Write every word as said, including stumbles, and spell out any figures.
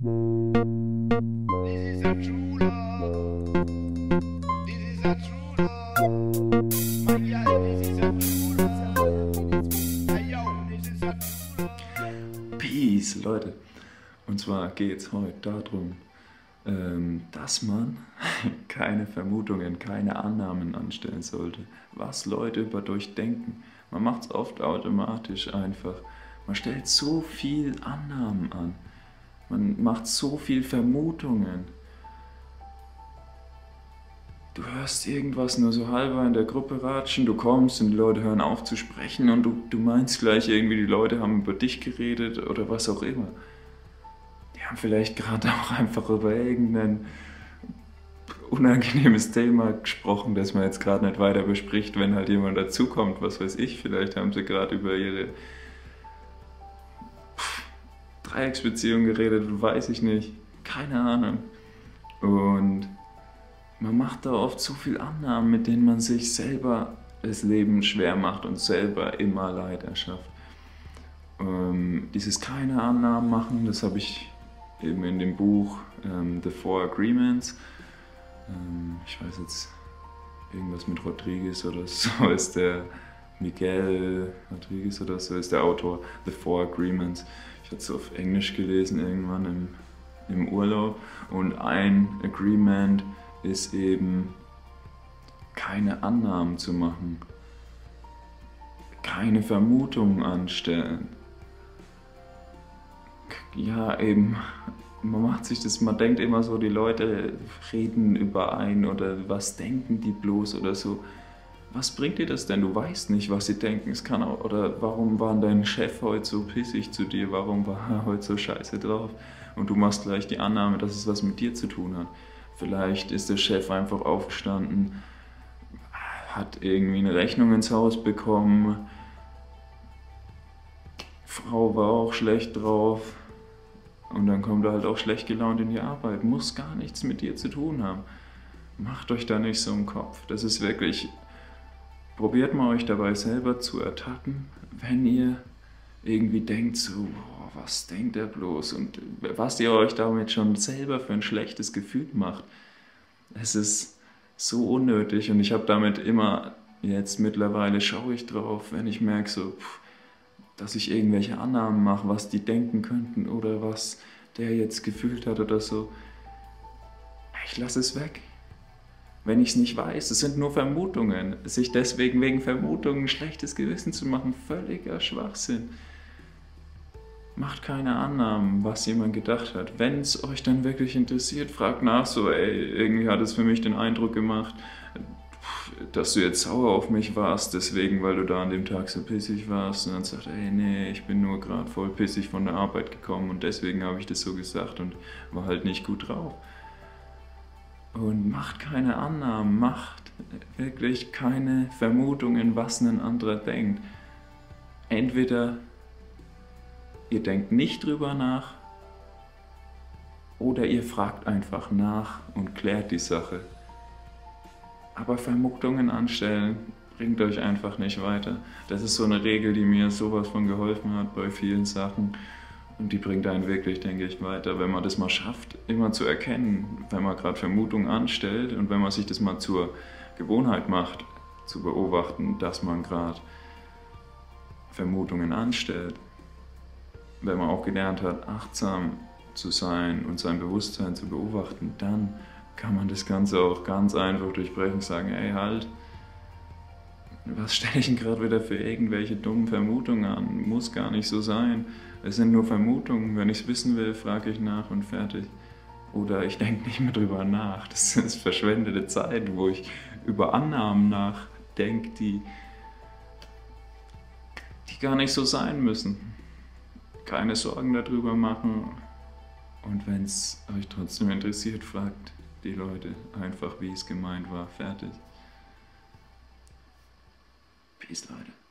This is a true love. This is a true love. My guy, this is a true love. Hey yo, this is a true love. Peace, Leute. Und zwar geht es heute darum, dass man keine Vermutungen, keine Annahmen anstellen sollte, was Leute über euch denken. Man macht es oft automatisch einfach. Man stellt so viel Annahmen an. Man macht so viel Vermutungen. Du hörst irgendwas nur so halber in der Gruppe ratschen, du kommst und die Leute hören auf zu sprechen und du, du meinst gleich irgendwie, die Leute haben über dich geredet oder was auch immer. Die haben vielleicht gerade auch einfach über irgendein unangenehmes Thema gesprochen, das man jetzt gerade nicht weiter bespricht, wenn halt jemand dazukommt, was weiß ich, vielleicht haben sie gerade über ihre Dreiecksbeziehung geredet, weiß ich nicht, keine Ahnung. Und man macht da oft so viel Annahmen, mit denen man sich selber das Leben schwer macht und selber immer Leid erschafft. Ähm, dieses keine Annahmen machen, das habe ich eben in dem Buch ähm, The Four Agreements, ähm, ich weiß jetzt, irgendwas mit Rodriguez oder so ist der, Miguel Rodriguez oder so ist der Autor, The Four Agreements. Ich hatte es auf Englisch gelesen irgendwann im, im Urlaub und ein Agreement ist eben, keine Annahmen zu machen, keine Vermutungen anstellen. Ja, eben, man macht sich das, man denkt immer so, die Leute reden über einen oder was denken die bloß oder so. Was bringt dir das denn? Du weißt nicht, was sie denken. Es kann auch, oder warum war dein Chef heute so pissig zu dir? Warum war er heute so scheiße drauf? Und du machst gleich die Annahme, dass es was mit dir zu tun hat. Vielleicht ist der Chef einfach aufgestanden, hat irgendwie eine Rechnung ins Haus bekommen, Frau war auch schlecht drauf und dann kommt er halt auch schlecht gelaunt in die Arbeit. Muss gar nichts mit dir zu tun haben. Macht euch da nicht so einen Kopf. Das ist wirklich... Probiert mal euch dabei selber zu ertappen, wenn ihr irgendwie denkt so, boah, was denkt er bloß und was ihr euch damit schon selber für ein schlechtes Gefühl macht. Es ist so unnötig und ich habe damit immer, jetzt mittlerweile schaue ich drauf, wenn ich merke so, pff, dass ich irgendwelche Annahmen mache, was die denken könnten oder was der jetzt gefühlt hat oder so. Ich lasse es weg. Wenn ich es nicht weiß, es sind nur Vermutungen. Sich deswegen wegen Vermutungen ein schlechtes Gewissen zu machen, völliger Schwachsinn. Macht keine Annahmen, was jemand gedacht hat. Wenn es euch dann wirklich interessiert, fragt nach so, ey, irgendwie hat es für mich den Eindruck gemacht, dass du jetzt sauer auf mich warst, deswegen, weil du da an dem Tag so pissig warst. Und dann sagt, ey, nee, ich bin nur gerade voll pissig von der Arbeit gekommen und deswegen habe ich das so gesagt und war halt nicht gut drauf. Und macht keine Annahmen, macht wirklich keine Vermutungen, was ein anderer denkt. Entweder ihr denkt nicht drüber nach oder ihr fragt einfach nach und klärt die Sache. Aber Vermutungen anstellen bringt euch einfach nicht weiter. Das ist so eine Regel, die mir sowas von geholfen hat bei vielen Sachen. Und die bringt einen wirklich, denke ich, weiter, wenn man das mal schafft, immer zu erkennen, wenn man gerade Vermutungen anstellt und wenn man sich das mal zur Gewohnheit macht, zu beobachten, dass man gerade Vermutungen anstellt. Wenn man auch gelernt hat, achtsam zu sein und sein Bewusstsein zu beobachten, dann kann man das Ganze auch ganz einfach durchbrechen und sagen, ey, halt, was stelle ich denn gerade wieder für irgendwelche dummen Vermutungen an? Muss gar nicht so sein. Es sind nur Vermutungen. Wenn ich es wissen will, frage ich nach und fertig. Oder ich denke nicht mehr drüber nach. Das ist verschwendete Zeit, wo ich über Annahmen nachdenke, die, die gar nicht so sein müssen. Keine Sorgen darüber machen. Und wenn es euch trotzdem interessiert, fragt die Leute einfach, wie es gemeint war. Fertig. Peace, Leute.